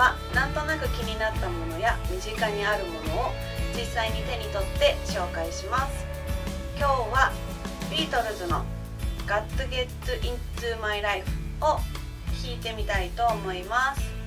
はなんとなく気になったものや身近にあるものを実際に手に取って紹介します。今日はビートルズの「Got to Get Into My Life」を弾いてみたいと思います。